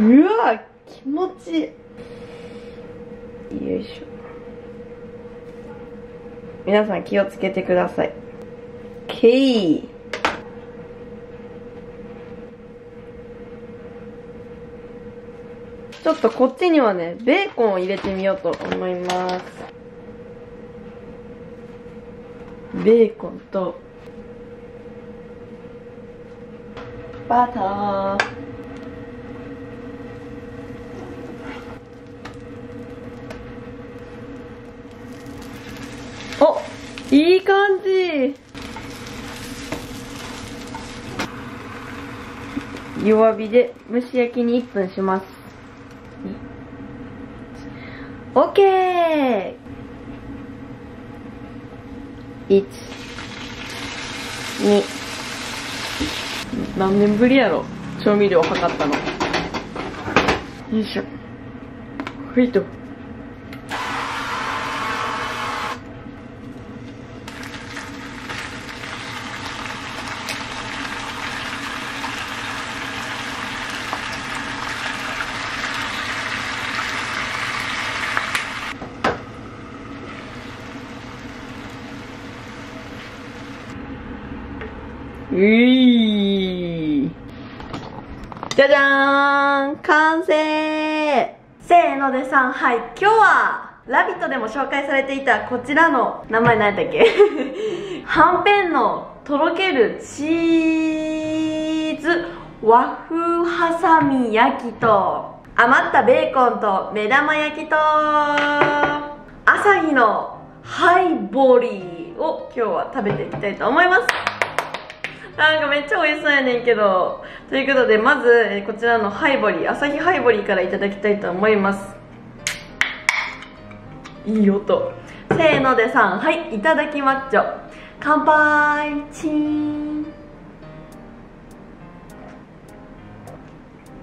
うわ気持ちいい。よいしょ、皆さん気をつけてください。 OK、 ちょっとこっちにはねベーコンを入れてみようと思います。ベーコンとバター、いい感じ。弱火で蒸し焼きに1分します。 OK、 1 2何年ぶりやろ調味料測ったの。よいしょ、はいとじゃじゃーん、完成。せーのでさん、はい、今日は「ラヴィット!」でも紹介されていたこちらの名前何だっけはんぺんのとろけるチーズ和風はさみ焼きと余ったベーコンと目玉焼きとアサヒのハイボリーを今日は食べていきたいと思います。なんかめっちゃ美味しそうやねんけど。ということで、まずこちらのハイボリー、アサヒハイボリーからいただきたいと思います。いい音。せーのでさん、はい、いただきまっちょ。乾杯。チーン。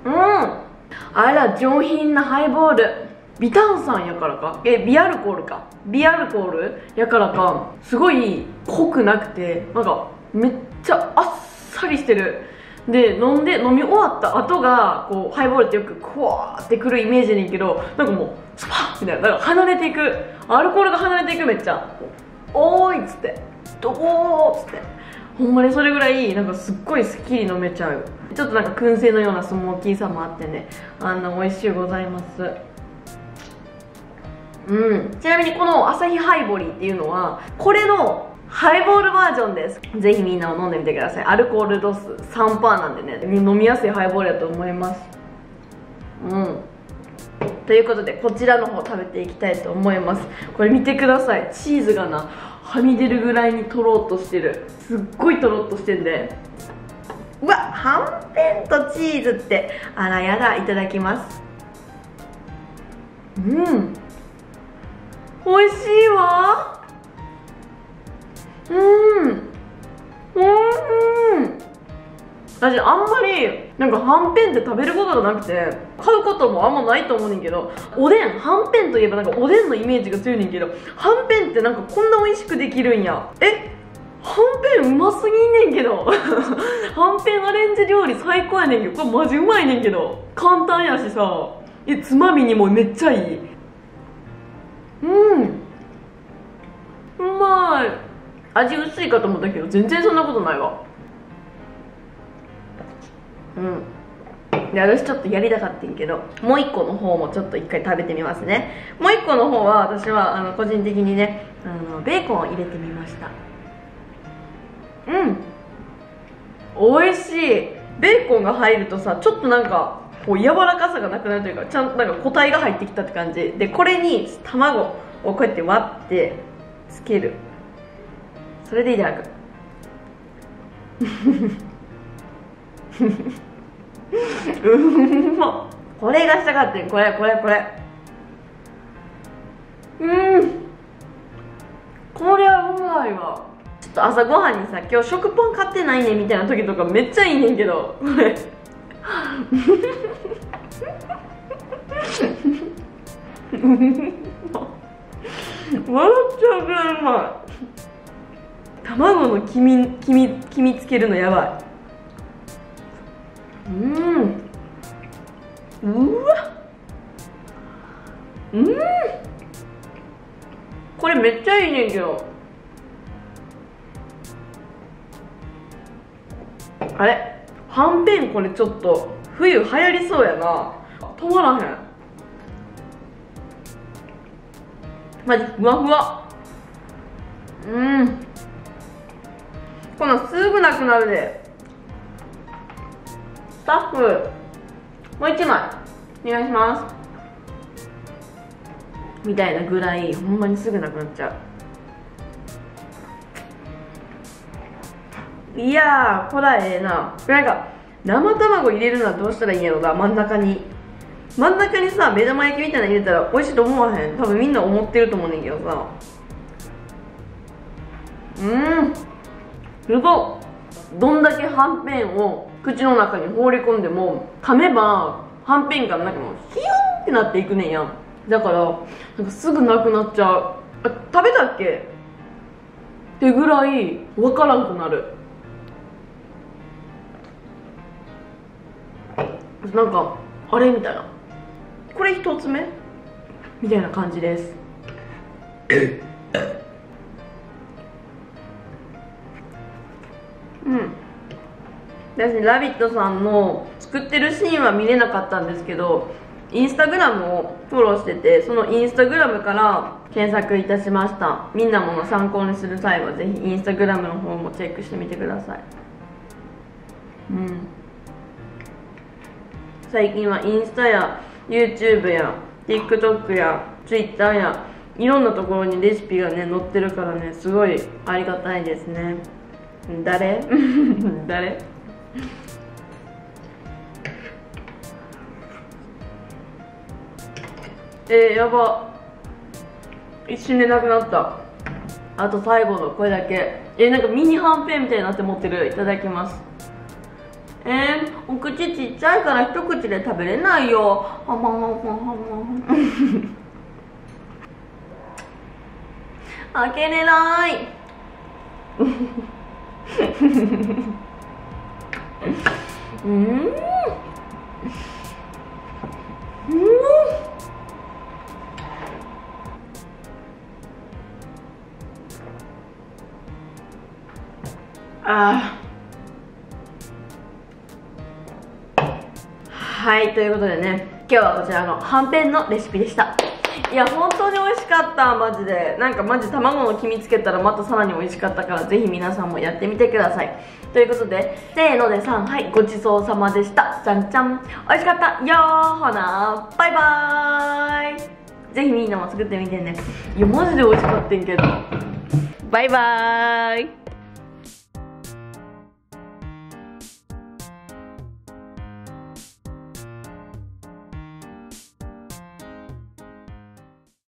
うん、あら上品なハイボール。微炭酸やからか、微アルコールか、微アルコールやからか、すごい濃くなくて、なんかめっちゃあっさりしてる。で飲み終わった後がこうハイボールってよくクワーってくるイメージねんけど、なんかもうスパッみたいな、なんか離れていく、アルコールが離れていく。めっちゃ「おーい」っつって「どこー」っつって、ほんまにそれぐらいなんかすっごいすっきり飲めちゃう。ちょっとなんか燻製のようなスモーキーさもあってね、美味しゅうございます。うん、ちなみにこのアサヒハイボリーっていうのはこれのハイボールバージョンです。ぜひみんなを飲んでみてください。アルコール度数 3% なんでね、飲みやすいハイボールだと思います。うん。ということで、こちらの方食べていきたいと思います。これ見てください。チーズがな、はみ出るぐらいにとろっとしてる。すっごいとろっとしてんで。うわ、はんぺんとチーズって、あらやだ、いただきます。うん。おいしいわ。私あんまりなんかはんぺんって食べることがなくて買うこともあんまないと思うねんけど、おでん、はんぺんといえばなんかおでんのイメージが強いねんけど、はんぺんってなんかこんな美味しくできるんや。はんぺんうますぎんねんけどはんぺんアレンジ料理最高やねんけど、これマジうまいねんけど、簡単やしさ、つまみにもめっちゃいい。うまい。味薄いかと思ったけど全然そんなことないわ。で、私ちょっとやりたかったんけど、もう一個の方もちょっと一回食べてみますね。もう一個の方は私は個人的にね、ベーコンを入れてみました。美味しい。ベーコンが入るとさ、ちょっとなんかこう柔らかさがなくなるというか、ちゃんとなんか個体が入ってきたって感じで、これに卵をこうやって割ってつける、それでいただくうんまっ、これがしたかったよ。これこれはうまいわ。ちょっと朝ごはんにさ、今日食パン買ってないねみたいな時とかめっちゃいいねんけど、これ笑っちゃうぐらいうまい。卵の黄身つけるのやばい。うわ、うん、これめっちゃいいねんけど。あれ、はんぺん、これちょっと冬流行りそうやな。止まらへん、マジふわふわ。うん、こんなんすぐなくなるで。スタッフもう一枚お願いしますみたいなぐらい、ほんまにすぐなくなっちゃう。いやー、こらええな。なんか生卵入れるのはどうしたらいいんやろな。真ん中にさ、目玉焼きみたいなの入れたら美味しいと思わへん。多分みんな思ってると思うねんけどさ。すごい。どんだけはんぺんを口の中に放り込んでも噛めばはんぺんがなんかもうヒューってなっていくねんやん。だからなんかすぐなくなっちゃう。あ、食べたっけってぐらいわからんくなる。なんかあれみたいな、これ一つ目みたいな感じです。私「ラヴィット!」さんの作ってるシーンは見れなかったんですけど、インスタグラムをフォローしてて、そのインスタグラムから検索いたしました。みんなもの参考にする際はぜひインスタグラムの方もチェックしてみてください。最近はインスタや YouTube や TikTok や Twitter やいろんなところにレシピがね載ってるからね、すごいありがたいですね。誰誰やば、一瞬でなくなった。あと最後のこれだけ。なんかミニはんぺんみたいになって持ってる。いただきます。お口ちっちゃいから一口で食べれないよ。あまんまんまんまん、開けれない。はい、ということでね、今日はこちらのはんぺんのレシピでした。いや、本当に美味しかった。マジでなんかマジ卵の黄身つけたらまたさらに美味しかったから、ぜひ皆さんもやってみてください。ということで、せーので3、はい、ごちそうさまでした。じゃんじゃん、美味しかったよー。ほなー、バイバーイ。ぜひみんなも作ってみてね。いやマジで美味しかったんけど。バイバーイ。